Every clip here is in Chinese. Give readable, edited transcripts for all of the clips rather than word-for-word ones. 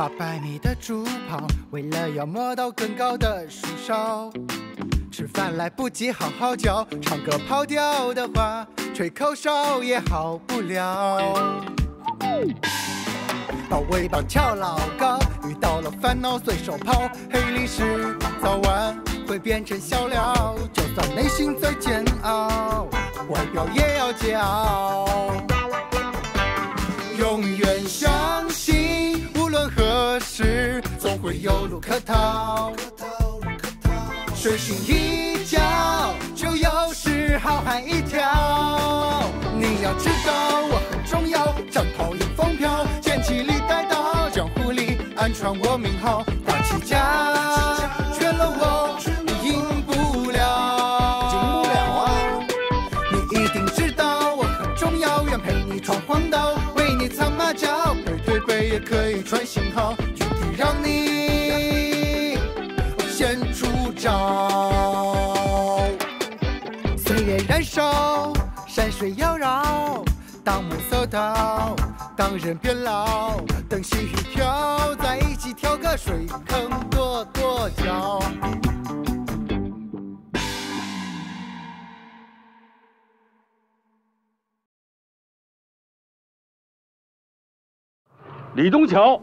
800米的助跑，为了要摸到更高的树梢。吃饭来不及好好嚼，唱歌跑调的话，吹口哨也好不了。把尾巴翘老高，遇到了烦恼随手抛，黑历史早晚会变成笑料，就算内心再煎熬，外表也要桀骜。 永远相信，无论何时，总会有路可逃。水深一角，就有时浩瀚一条。你要知道，我很重要，战袍迎风飘，剑气里带刀，江湖里暗传我名号，打起架，缺了我你赢不了。你一定知道我很重要，愿陪你闯荒岛。 藏马脚，背对背也可以穿星号，具体让你先出招。岁月燃烧，山水妖娆，当暮色到，当人变老，等细雨飘，在一起跳个水坑跺跺脚。 李东桥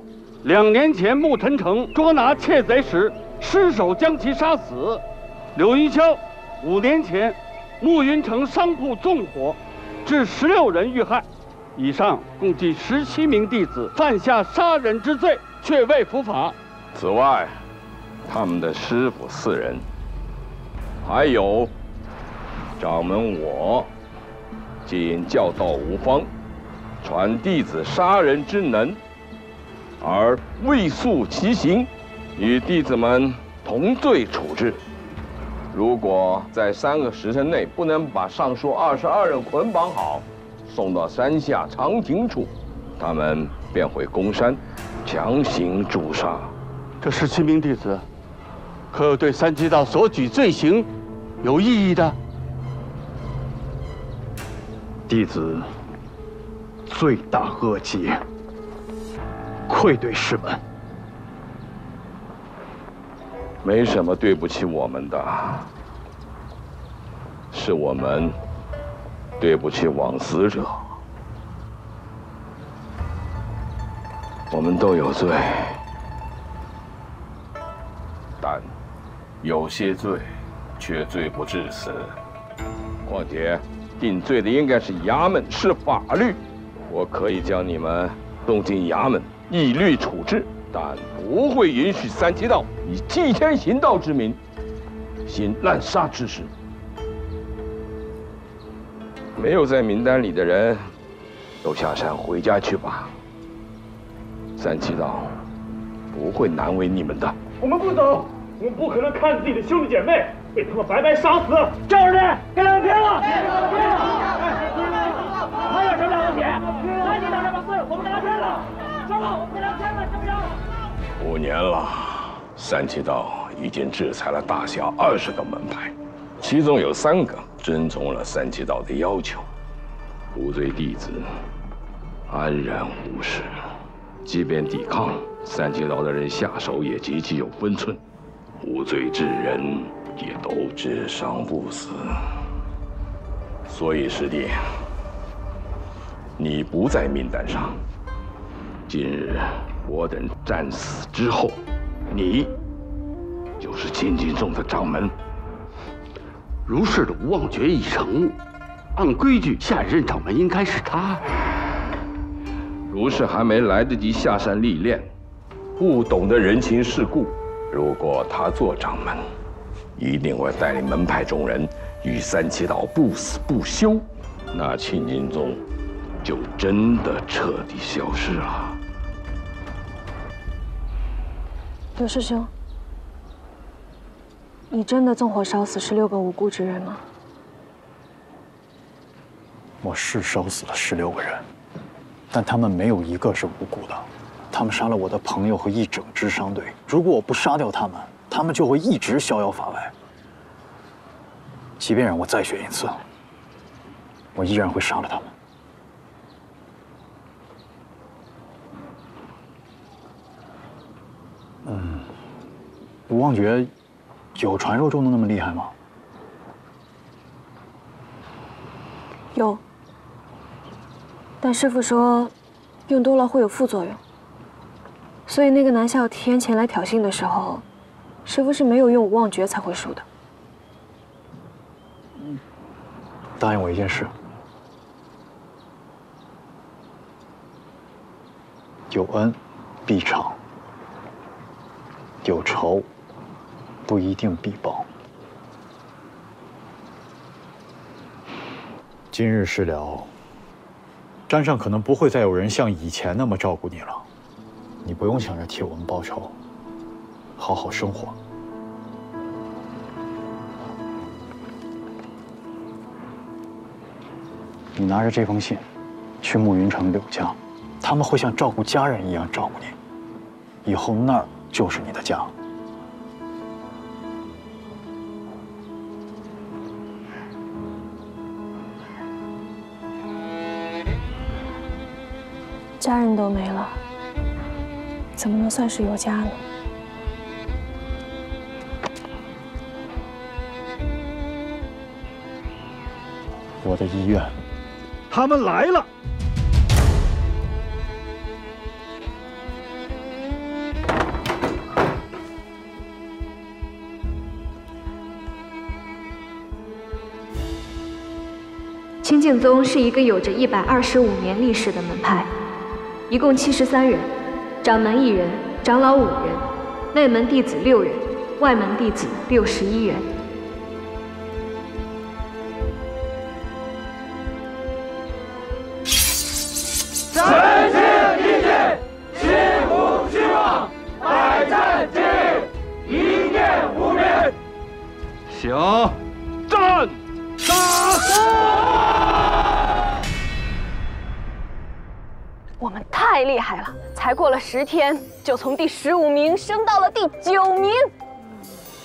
，2年前穆腾城捉拿窃贼时，失手将其杀死；柳云霄，5年前慕云城商铺纵火，致16人遇害，以上共计17名弟子犯下杀人之罪，却未伏法。此外，他们的师傅4人，还有掌门我，仅教导无方，传弟子杀人之能。 而未诉其刑，与弟子们同罪处置。如果在3个时辰内不能把上述22人捆绑好，送到山下长亭处，他们便会攻山，强行诛杀。这17名弟子，可有对三基道所举罪行有异议的？弟子罪大恶极。 愧对师门，没什么对不起我们的，是我们对不起枉死者。我们都有罪，但有些罪却罪不至死。况且定罪的应该是衙门，是法律。我可以将你们送进衙门。 以律处置，但不会允许三基道以祭天行道之名，行滥杀之事。没有在名单里的人，都下山回家去吧。三基道不会难为你们的。我们不走，我们不可能看着自己的兄弟姐妹被他们白白杀死。赵二弟，该聊天了。还有什么问题？赶紧打电话过来，我们聊天了。 5年了，三七道已经制裁了大小20个门派，其中有3个遵从了三七道的要求，无罪弟子安然无事。即便抵抗，三七道的人下手也极其有分寸，无罪之人也都只伤不死。所以师弟，你不在名单上。 今日我等战死之后，你就是清净宗的掌门。如是的无妄诀已成悟，按规矩，下一任掌门应该是他。如是还没来得及下山历练，不懂得人情世故。如果他做掌门，一定会带领门派众人与三七道不死不休。那清净宗。 就真的彻底消失了。刘师兄，你真的纵火烧死16个无辜之人吗？我是烧死了16个人，但他们没有一个是无辜的。他们杀了我的朋友和一整支商队。如果我不杀掉他们，他们就会一直逍遥法外。即便让我再选一次，我依然会杀了他们。古望诀有传说中的那么厉害吗？有，但师傅说，用多了会有副作用。所以那个南啸天前来挑衅的时候，师傅是没有用无望诀才会输的。答应我一件事，有恩必偿，有仇不一定必报。今日事了，山上可能不会再有人像以前那么照顾你了。 你不用想着替我们报仇，好好生活。你拿着这封信，去暮云城柳家，他们会像照顾家人一样照顾你。以后那儿就是你的家。家人都没了。 怎么能算是有家呢？我的医院，他们来了。清净宗是一个有着125年历史的门派，一共73人。 掌门1人，长老5人，内门弟子6人，外门弟子61人。全心一致，心无虚妄，百战皆胜，一念无明。行，站，打！我们太厉害了。 才过了10天，就从第15名升到了第9名。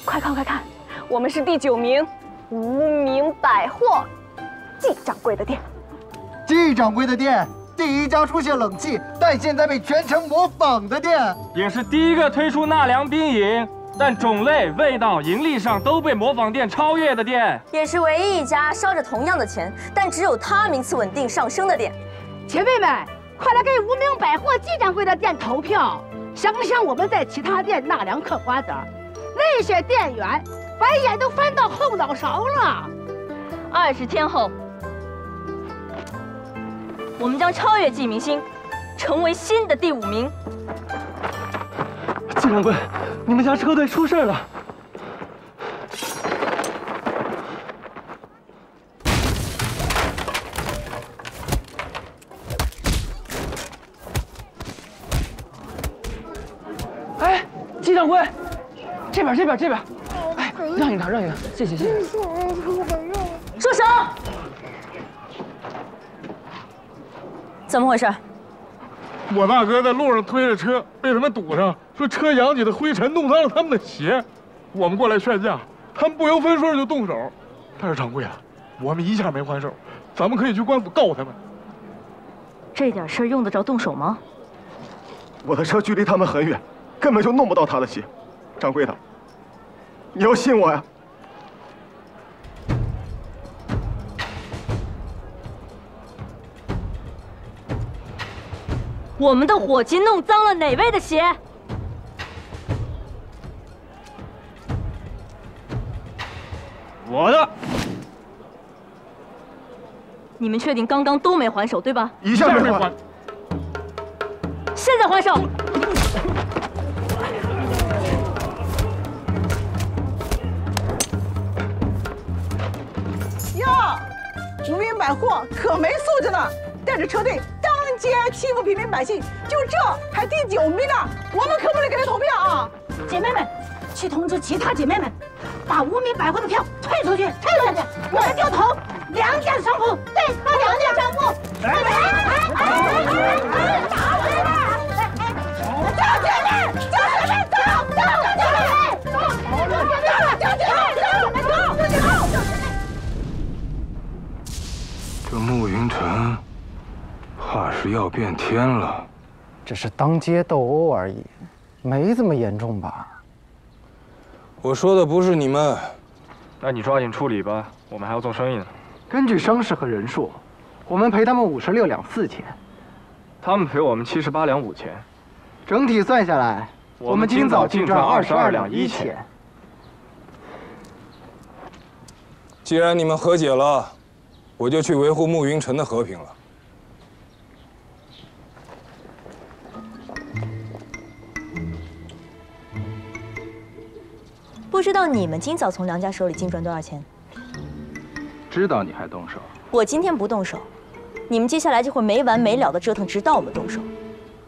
快看快看，我们是第9名，无名百货，季掌柜的店。季掌柜的店，第一家出现冷气，但现在被全城模仿的店，也是第一个推出纳凉冰饮，但种类、味道、盈利上都被模仿店超越的店，也是唯一一家烧着同样的钱，但只有它名次稳定上升的店。前辈们。 快来给无名百货季掌柜的店投票！想想我们在其他店纳凉嗑瓜子儿，那些店员白眼都翻到后脑勺了。20天后，我们将超越季明星，成为新的第5名。季掌柜，你们家车队出事了！掌柜，这边，这边，这边，哎，让一让，让一让，谢谢，谢谢。住手！怎么回事？我大哥在路上推着车，被他们堵上，说车扬起的灰尘弄脏了他们的鞋。我们过来劝架，他们不由分说就动手。但是掌柜啊，我们一下没还手，咱们可以去官府告他们。这点事用得着动手吗？我的车距离他们很远。 根本就弄不到他的鞋，掌柜的，你要信我呀！我们的伙计弄脏了哪位的鞋？我的。你们确定刚刚都没还手对吧？一下没还。现在还手。 无名百货可没素质呢，带着车队当街欺负平民百姓，就这还第9名呢，我们可不能给他投票啊！姐妹们，去通知其他姐妹们，把无名百货的票退出去，退出去！我们就投良家商户，对，良家商户，打回来！叫姐妹，叫姐妹，走，叫姐妹，走， 这慕云城，怕是要变天了。只是当街斗殴而已，没这么严重吧？我说的不是你们。那你抓紧处理吧，我们还要做生意呢。根据声势和人数，我们赔他们56两4钱，他们赔我们78两5钱，整体算下来，我们今早净赚22两1钱。既然你们和解了，我就去维护慕云辰的和平了。 不知道你们今早从梁家手里净赚多少钱？知道你还动手？我今天不动手，你们接下来就会没完没了的折腾，直到我们动手。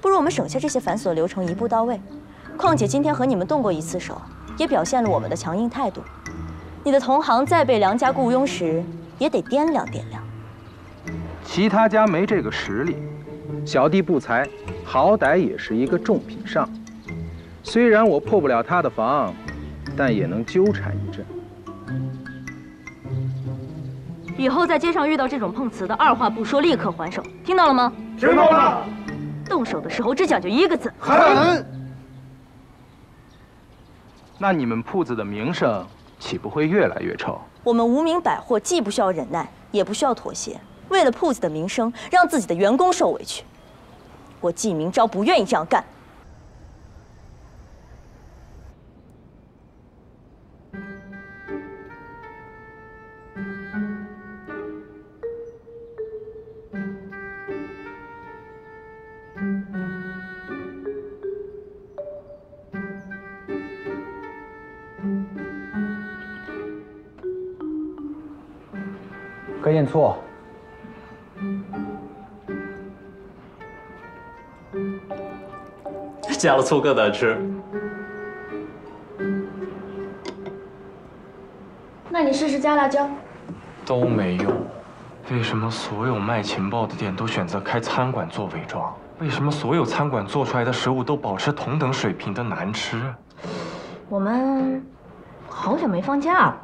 不如我们省下这些繁琐的流程，一步到位。况且今天和你们动过一次手，也表现了我们的强硬态度。你的同行再被梁家雇佣时，也得掂量掂量。其他家没这个实力，小弟不才，好歹也是一个重品上。虽然我破不了他的防。 但也能纠缠一阵。以后在街上遇到这种碰瓷的，二话不说立刻还手，听到了吗？听到了。动手的时候只讲究一个字：狠。那你们铺子的名声岂不会越来越臭？我们无名百货既不需要忍耐，也不需要妥协，为了铺子的名声，让自己的员工受委屈。我纪明昭不愿意这样干。 何彦错，加了醋更难吃。那你试试加辣椒。都没用。为什么所有卖情报的店都选择开餐馆做伪装？为什么所有餐馆做出来的食物都保持同等水平的难吃？我们好久没放假了。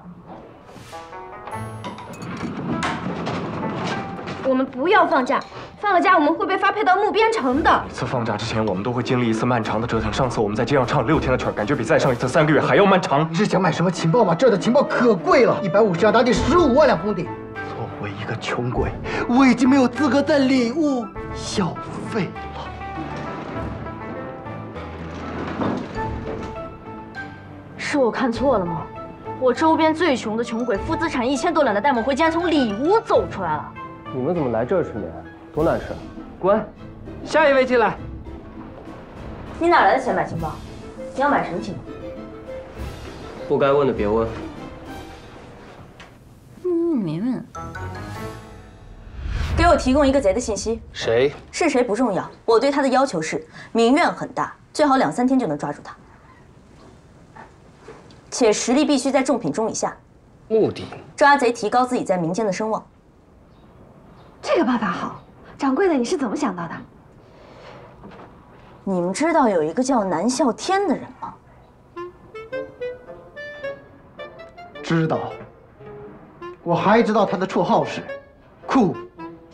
我们不要放假，放了假我们会被发配到木边城的。每次放假之前，我们都会经历一次漫长的折腾。上次我们在街上唱6天的曲，感觉比再上一次3个月还要漫长。你是想买什么情报吗？这儿的情报可贵了，150两打底15万两封顶。作为一个穷鬼，我已经没有资格在里屋消费了。是我看错了吗？我周边最穷的穷鬼，负资产1000都懒得带我回家，从里屋走出来了。 你们怎么来这儿吃面？多难吃！滚！下一位进来。你哪来的钱买情报？你要买什么情报？不该问的别问。没问。给我提供一个贼的信息。谁？是谁不重要，我对他的要求是民怨很大，最好2、3天就能抓住他，且实力必须在重品中以下。目的？抓贼，提高自己在民间的声望。 这个办法好，掌柜的，你是怎么想到的？你们知道有一个叫南啸天的人吗？知道，我还知道他的绰号是酷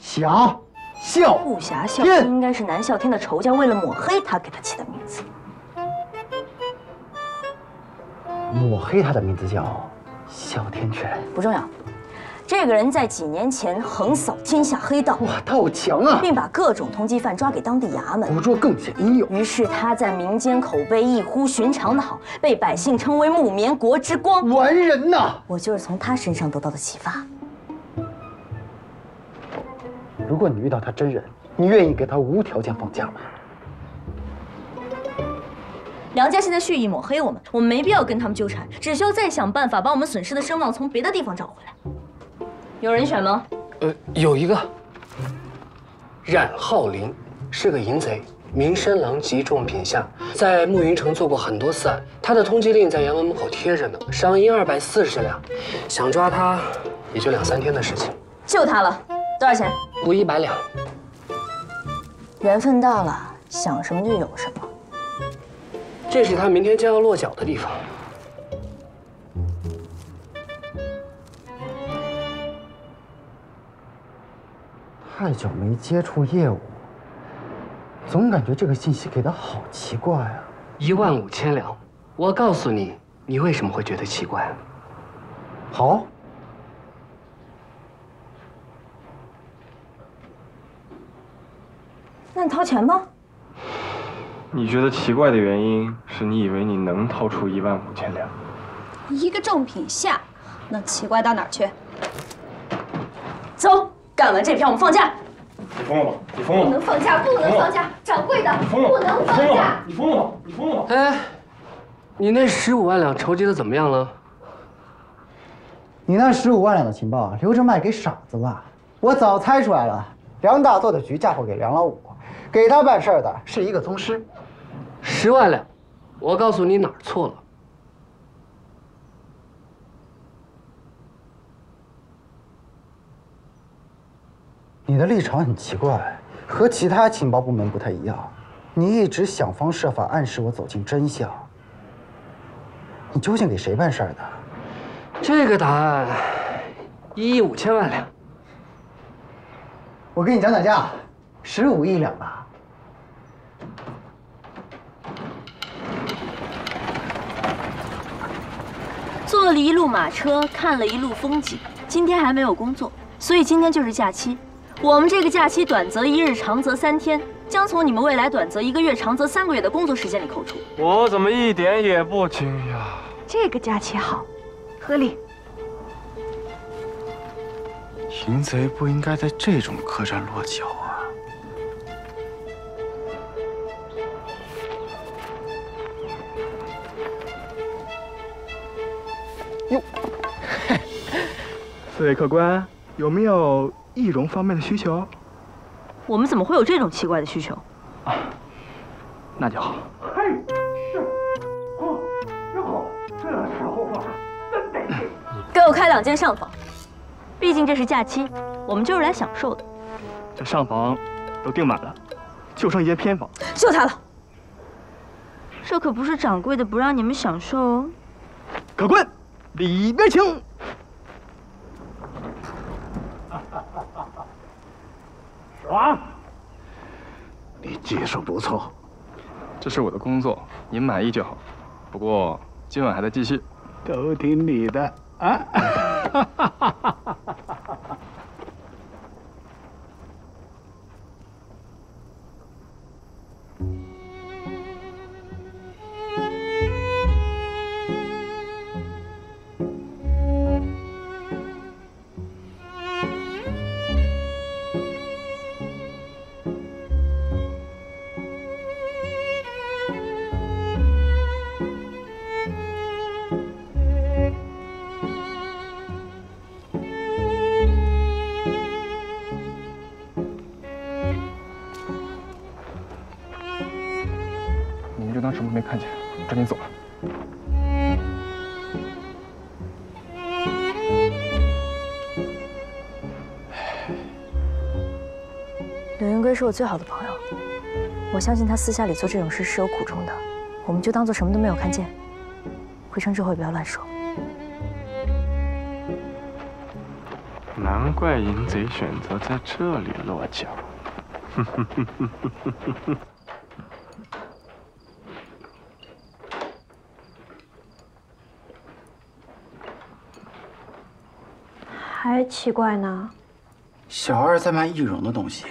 侠啸。酷侠啸天应该是南啸天的仇家，为了抹黑他给他起的名字。抹黑他的名字叫啸天犬，不重要。 这个人在几年前横扫天下黑道，哇，他好强啊！并把各种通缉犯抓给当地衙门，捕捉更隐有。于是他在民间口碑异乎寻常的好，被百姓称为木棉国之光。完人呐！我就是从他身上得到的启发。如果你遇到他真人，你愿意给他无条件放假吗？梁家现在蓄意抹黑我们，我们没必要跟他们纠缠，只需要再想办法把我们损失的声望从别的地方找回来。 有人选吗？有一个，冉浩林，是个淫贼，名声狼藉，重品下，在慕云城做过很多次案。他的通缉令在衙门门口贴着呢，赏银240两，想抓他也就2、3天的事情。就他了，多少钱？不100两。缘分到了，想什么就有什么。这是他明天将要落脚的地方。 太久没接触业务，总感觉这个信息给的好奇怪啊！15,000两，我告诉你，你为什么会觉得奇怪？好。 那你掏钱吧。你觉得奇怪的原因是你以为你能掏出15000两，一个正品下，能奇怪到哪儿去？走，干完这票我们放假。你疯了吧？你疯了！不能放假，不能放假！掌柜的，不能放假！你疯了吧？你疯了吧？哎，你那15万两筹集的怎么样了？你那15万两的情报留着卖给傻子吧。我早猜出来了，梁大做的局嫁祸给梁老五。 给他办事儿的是一个宗师，10万两，我告诉你哪儿错了。你的立场很奇怪，和其他情报部门不太一样。你一直想方设法暗示我走进真相。你究竟给谁办事儿的？这个答案1亿5000万两。我给你讲讲价，15亿两吧。 坐了一路马车，看了一路风景。今天还没有工作，所以今天就是假期。我们这个假期短则1日，长则3天，将从你们未来短则1个月、长则3个月的工作时间里扣除。我怎么一点也不惊讶？这个假期好，合理。淫贼不应该在这种客栈落脚啊！哟，四位客官，有没有易容方面的需求？我们怎么会有这种奇怪的需求？啊，那就好。嘿，是，哦，真好，这时候啊，真得劲。给我开2间上房，毕竟这是假期，我们就是来享受的。这上房都订满了，就剩一间偏房，就它了。这可不是掌柜的不让你们享受哦。客官。 里边请。爽，你技术不错。这是我的工作，您满意就好。不过今晚还得继续。都听你的啊！没看见，赶紧走吧。柳云归是我最好的朋友，我相信他私下里做这种事是有苦衷的，我们就当做什么都没有看见。回城之后也不要乱说。难怪淫贼选择在这里落脚。还奇怪呢，小二在卖易容的东西，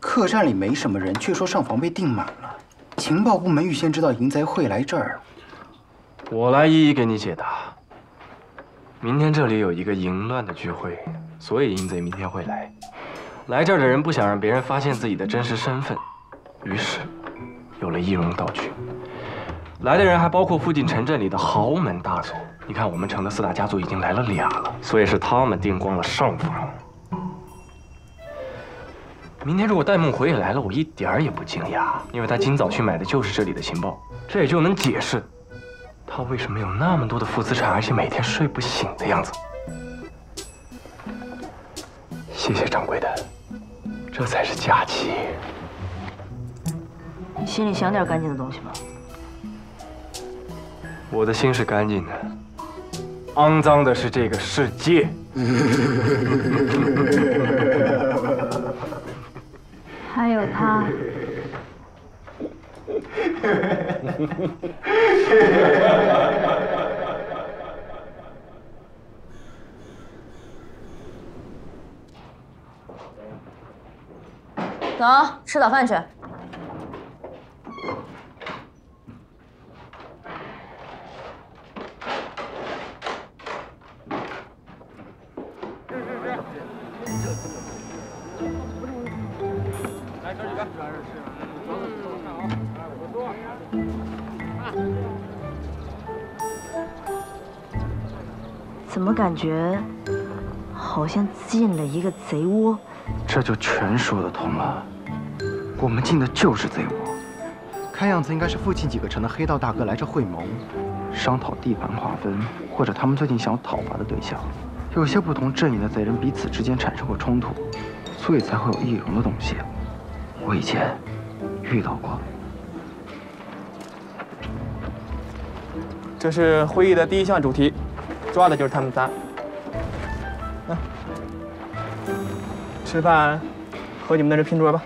客栈里没什么人，却说上房被订满了。情报部门预先知道淫贼会来这儿，我来一一给你解答。明天这里有一个淫乱的聚会，所以淫贼明天会来。来这儿的人不想让别人发现自己的真实身份，于是有了易容道具。来的人还包括附近城镇里的豪门大族。 你看，我们城的4大家族已经来了俩了，所以是他们订光了上房。明天如果戴梦回也来了，我一点儿也不惊讶，因为他今早去买的就是这里的情报，这也就能解释他为什么有那么多的负资产，而且每天睡不醒的样子。谢谢掌柜的，这才是假期。你心里想点干净的东西吧。我的心是干净的。 肮脏的是这个世界。还有他。走，吃早饭去。 怎么感觉好像进了一个贼窝？这就全说得通了。我们进的就是贼窝，看样子应该是附近几个城的黑道大哥来这会盟，商讨地盘划分，或者他们最近想讨伐的对象。有些不同阵营的贼人彼此之间产生过冲突，所以才会有易容的东西。我以前遇到过。 这是会议的第一项主题，抓的就是他们仨。来，吃饭和你们在这拼桌吧。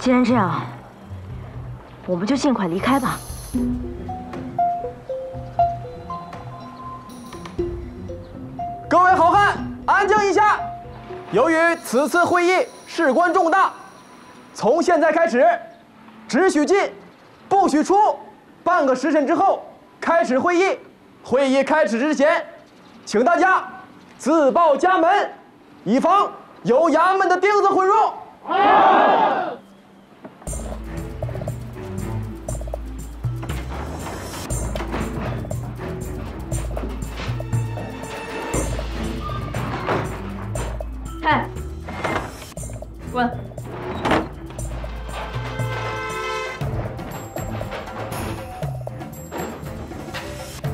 既然这样，我们就尽快离开吧。各位好汉，安静一下！由于此次会议事关重大，从现在开始，只许进，不许出。半个时辰之后开始会议。会议开始之前，请大家自报家门，以防有衙门的钉子混入。好。 哎，滚！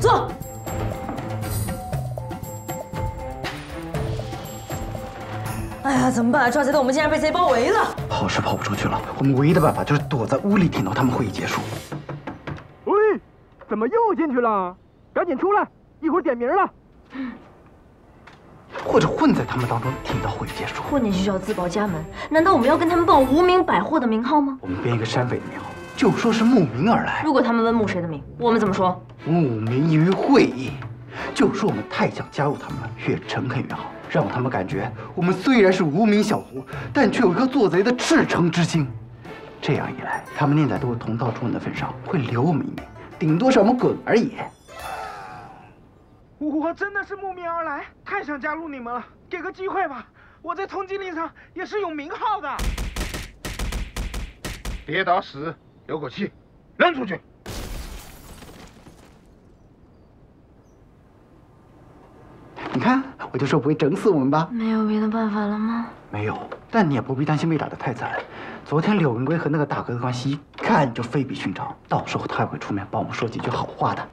坐。哎呀，怎么办？抓贼的我们竟然被贼包围了！跑是跑不出去了，我们唯一的办法就是躲在屋里等到他们会议结束。喂，怎么又进去了？赶紧出来，一会儿点名了。 或者混在他们当中，听到会议结束。混进去就要自报家门，难道我们要跟他们报无名百货的名号吗？我们编一个山匪的名号，就说是慕名而来。如果他们问慕谁的名，我们怎么说？慕名于会议，就说我们太想加入他们了，越诚恳越好，让他们感觉我们虽然是无名小卒，但却有一颗做贼的赤诚之心。这样一来，他们念在都是同道中人的份上，会留我们一命，顶多是我们滚而已。 我真的是慕名而来，太想加入你们了，给个机会吧！我在通缉令上也是有名号的。别打死，留口气，扔出去！你看，我就说不会整死我们吧？没有别的办法了吗？没有，但你也不必担心被打得太惨。昨天柳文圭和那个大哥的关系，一看就非比寻常，到时候他也会出面帮我们说几句好话的。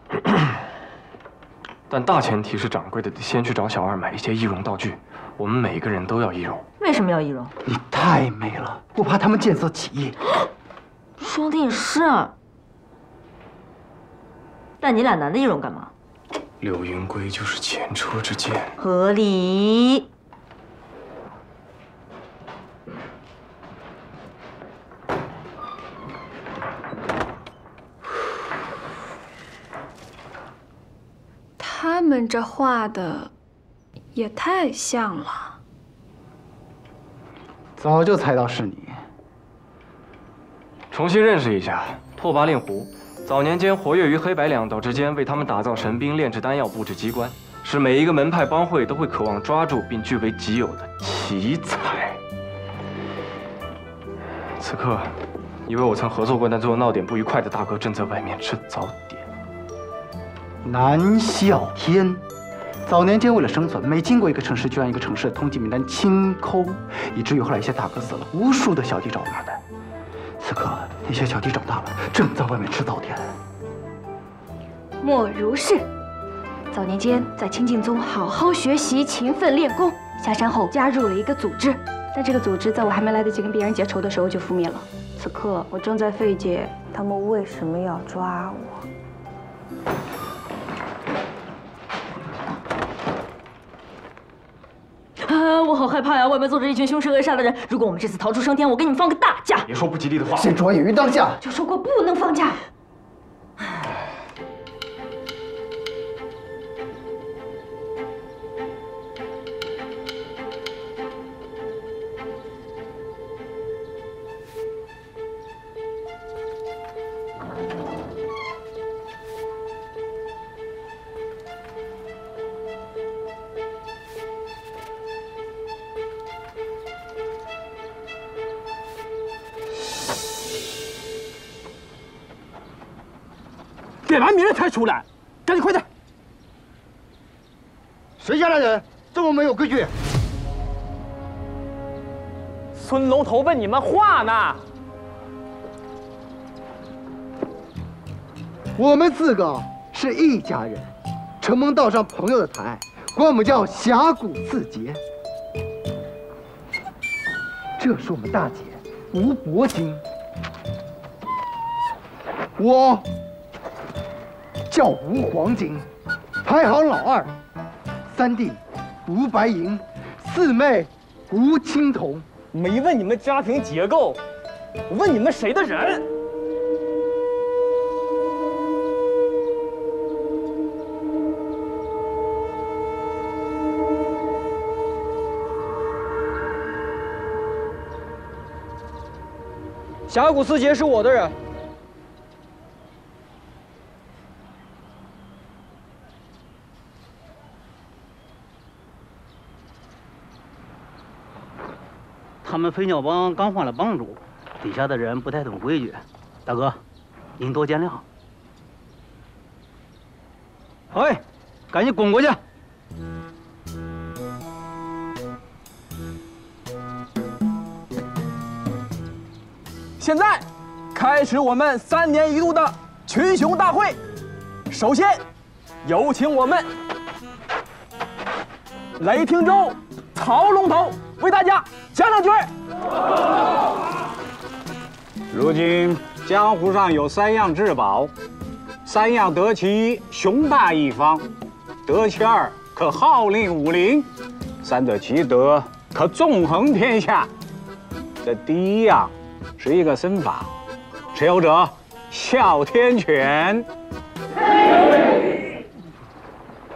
但大前提是，掌柜的得先去找小二买一些易容道具。我们每个人都要易容。为什么要易容？你太美了，我怕他们见色起意。说的也是。但你俩男的易容干嘛？柳云归就是前车之鉴。合理。他们这画的也太像了，早就猜到是你。重新认识一下，拓跋令狐，早年间活跃于黑白两道之间，为他们打造神兵、炼制丹药、布置机关，是每一个门派帮会都会渴望抓住并据为己有的奇才。此刻，一位我曾合作过但最后闹点不愉快的大哥正在外面吃早点。 南啸天，早年间为了生存，每经过一个城市就让一个城市的通缉名单清空，以至于后来一些大哥死了，无数的小弟找麻烦。此刻，一些小弟长大了，正在外面吃早点。莫如是。早年间在清净宗好好学习，勤奋练功。下山后加入了一个组织，但这个组织在我还没来得及跟别人结仇的时候就覆灭了。此刻我正在费解，他们为什么要抓我？ 我好害怕呀！外面坐着一群凶神恶煞的人。如果我们这次逃出升天，我给你们放个大假。别说不吉利的话。身处险于当下，就说过不能放假。点完名了才出来，赶紧快点！谁家的人这么没有规矩？孙龙头问你们话呢。我们四个是一家人，承蒙道上朋友的抬爱，管我们叫峡谷四杰。这是我们大姐吴伯金，我。 叫吴黄金，排行老二；三弟吴白银，四妹吴青铜。没问你们家庭结构，我问你们谁的人？峡谷四杰是我的人。 他们飞鸟帮刚换了帮主，底下的人不太懂规矩，大哥，您多见谅。哎，赶紧滚过去！现在，开始我们3年一度的群雄大会。首先，有请我们雷霆州曹龙头为大家。 讲两句。如今江湖上有3样至宝，3样得其一，雄霸一方；得其二，可号令武林；三者其德，可纵横天下。这第1样是一个身法，持有者哮天犬。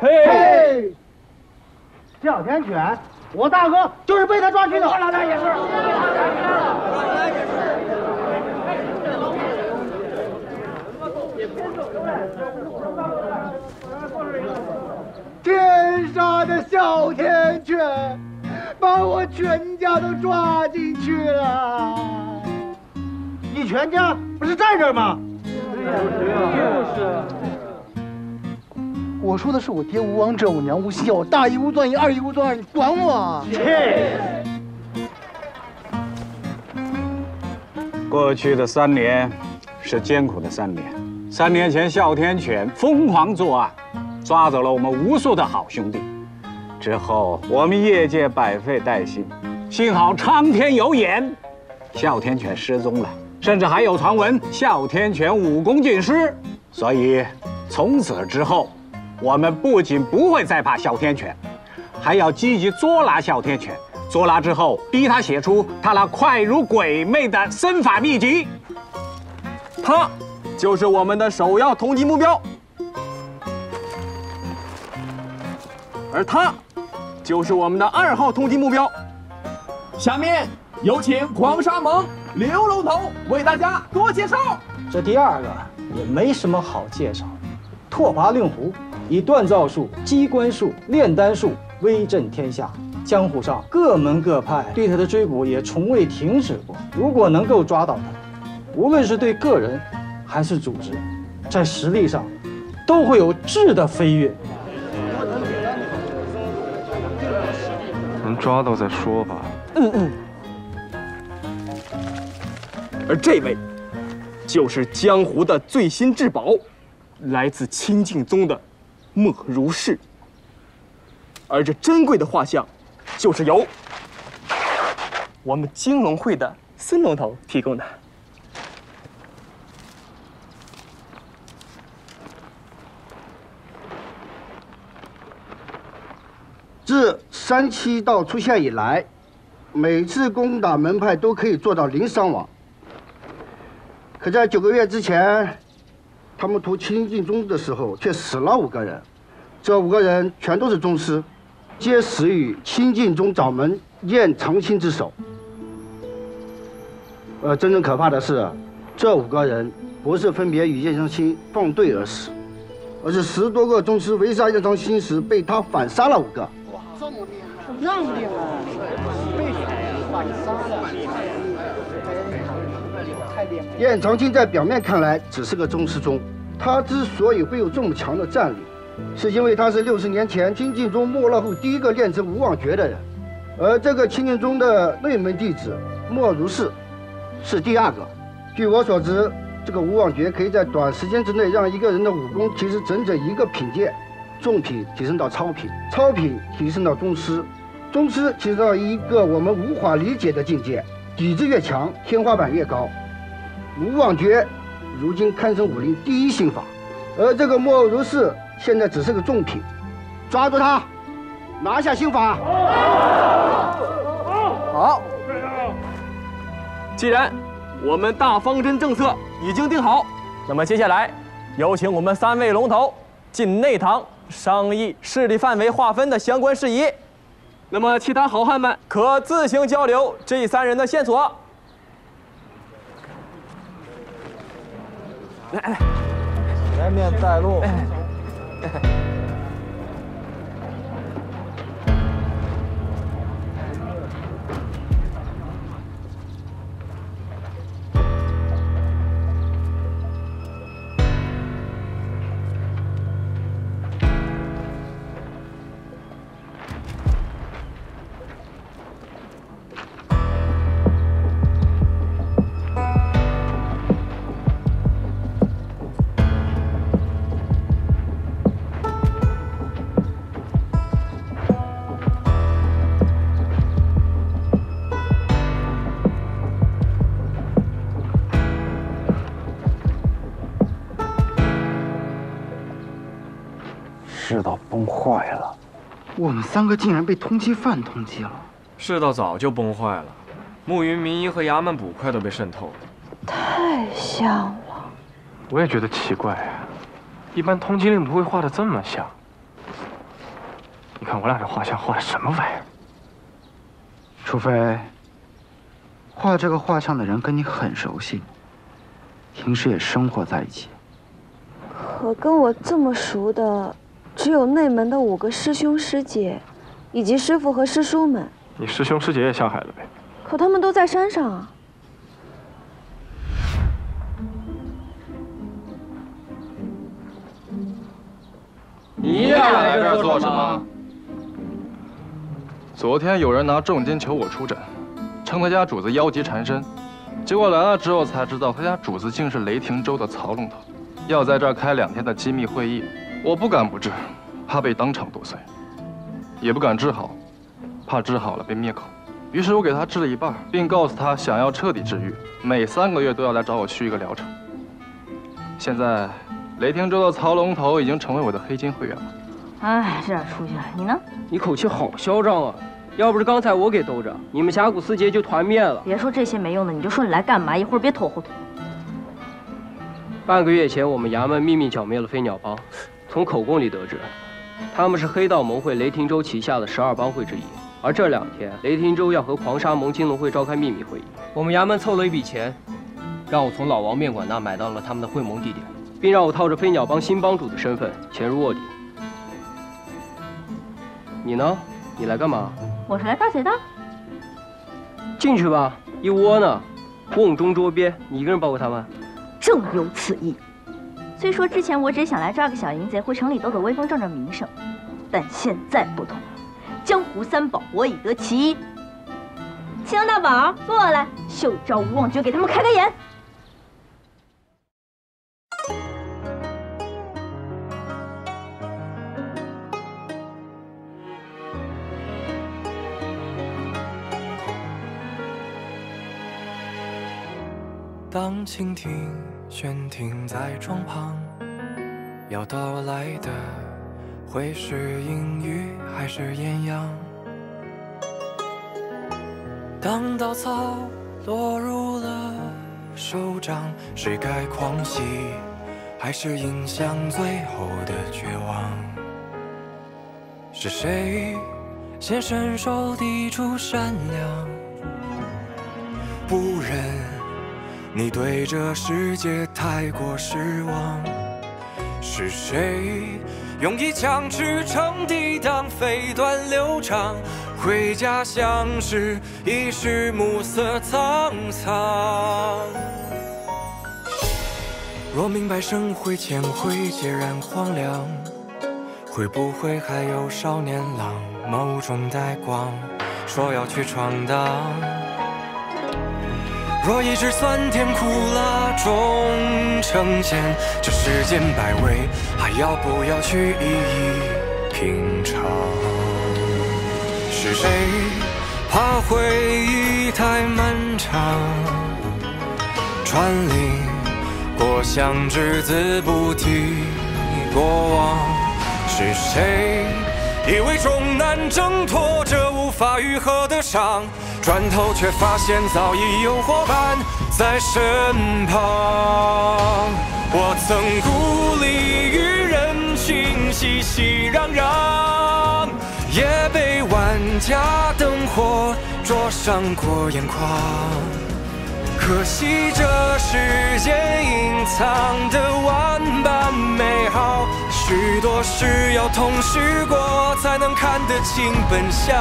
嘿，哮天犬。 我大哥就是被他抓去的。我老大也是。天杀的哮天犬，把我全家都抓进去了。你全家不是在这儿吗？对呀，就是。 我说的是我爹吴王者，我娘吴西奥，大姨吴钻一，二姨吴钻二，你管我啊！过去的3年是艰苦的3年。3年前，哮天犬疯狂作案，抓走了我们无数的好兄弟。之后，我们业界百废待兴，幸好苍天有眼，哮天犬失踪了，甚至还有传闻哮天犬武功尽失。所以，从此之后。 我们不仅不会再怕哮天犬，还要积极捉拿哮天犬。捉拿之后，逼他写出他那快如鬼魅的身法秘籍。他就是我们的首要通缉目标，而他就是我们的2号通缉目标。下面有请狂沙盟刘龙头为大家多介绍。这第2个也没什么好介绍，拓跋令狐。 以锻造术、机关术、炼丹术威震天下，江湖上各门各派对他的追捕也从未停止过。如果能够抓到他，无论是对个人还是组织，在实力上都会有质的飞跃。能抓到再说吧。而这位，就是江湖的最新至宝，来自清净宗的。莫如是。而这珍贵的画像，就是由我们金龙会的孙龙头提供的。自三七到出现以来，每次攻打门派都可以做到零伤亡。可在9个月之前，他们屠清净宗的时候，却死了5个人，这5个人全都是宗师，皆死于清净宗掌门燕长青之手。真正可怕的是，这5个人不是分别与燕长青放队而死，而是10多个宗师围杀燕长青时，被他反杀了5个。哇，这么厉害！这么厉害！被反杀了，厉害！太厉害！燕长青在表面看来只是个宗师宗，他之所以会有这么强的战力，是因为他是60年前清净宗没落后第一个练成无妄诀的人，而这个清净宗的内门弟子莫如是。 是第2个。据我所知，这个无妄诀可以在短时间之内让一个人的武功提升整整1个品阶，重品提升到超品，超品提升到宗师，宗师提升到一个我们无法理解的境界。底子越强，天花板越高。无妄诀如今堪称武林第一心法，而这个莫如是现在只是个重品，抓住他，拿下心法。好。 既然我们大方针政策已经定好，那么接下来有请我们3位龙头进内堂商议势力范围划分的相关事宜。那么其他好汉们可自行交流这3人的线索。来，前面带路。世道崩坏了，我们3个竟然被通缉犯通缉了。世道早就崩坏了，暮云、迷衣和衙门捕快都被渗透了。太像了，我也觉得奇怪啊，一般通缉令不会画的这么像。你看我俩这画像画的什么玩意儿？除非画这个画像的人跟你很熟悉，平时也生活在一起。可跟我这么熟的。 只有内门的5个师兄师姐，以及师傅和师叔们。你师兄师姐也下海了呗？可他们都在山上啊。你俩来这儿做什么？昨天有人拿重金求我出诊，称他家主子妖疾缠身，结果来了之后才知道，他家主子竟是雷霆州的曹龙头，要在这儿开2天的机密会议。 我不敢不治，怕被当场剁碎；也不敢治好，怕治好了被灭口。于是我给他治了1半，并告诉他想要彻底治愈，每3个月都要来找我续一个疗程。现在，雷霆州的曹龙头已经成为我的黑金会员了。哎，这点出息，你呢？你口气好嚣张啊！要不是刚才我给兜着，你们峡谷四杰就团灭了。别说这些没用的，你就说你来干嘛？一会儿别拖后腿。半个月前，我们衙门秘密剿灭了飞鸟帮。 从口供里得知，他们是黑道盟会雷霆州旗下的12帮会之一。而这2天，雷霆州要和狂沙盟金龙会召开秘密会议。我们衙门凑了1笔钱，让我从老王面馆那买到了他们的会盟地点，并让我套着飞鸟帮新帮主的身份潜入卧底。你呢？你来干嘛？我是来抓贼的。进去吧，一窝呢，瓮中捉鳖。你一个人包括他们？正有此意。 虽说之前我只想来抓个小淫贼，回城里抖抖威风，挣挣名声，但现在不同了。江湖3宝，我已得其一。青龙大宝，跟我来，秀招无妄诀，给他们开开眼。当蜻蜓悬停在窗旁，要到来的会是阴雨还是艳阳？当稻草落入了手掌，是该狂喜，还是迎向最后的绝望？是谁先伸手递出善良？不忍 你对这世界太过失望，是谁用一腔赤诚抵挡飞短流长？回家乡时已是暮色苍苍。若明白生会浅会孑然荒凉，会不会还有少年郎某种呆光，说要去闯荡？ 若一直酸甜苦辣终成茧，这世间百味，还要不要去一一品尝？是谁怕回忆太漫长？穿林过巷，只字不提过往。是谁以为终难挣脱这无法愈合的伤？ 转头却发现早已有伙伴在身旁。我曾孤立于人群熙熙攘攘，也被万家灯火灼伤过眼眶。可惜这世间隐藏的万般美好，许多事要同时过，才能看得清本相。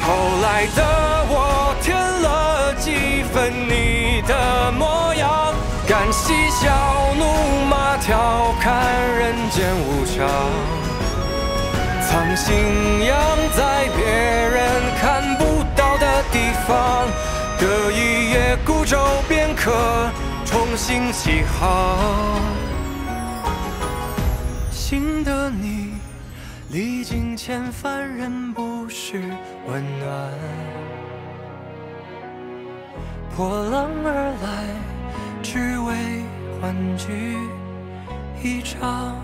后来的我添了几分你的模样，敢嬉笑怒骂，调侃人间无常，藏信仰在别人看不到的地方，隔一叶孤舟便可重新起航。新的你，历经千帆，仍不失 温暖，破浪而来，只为欢聚一场。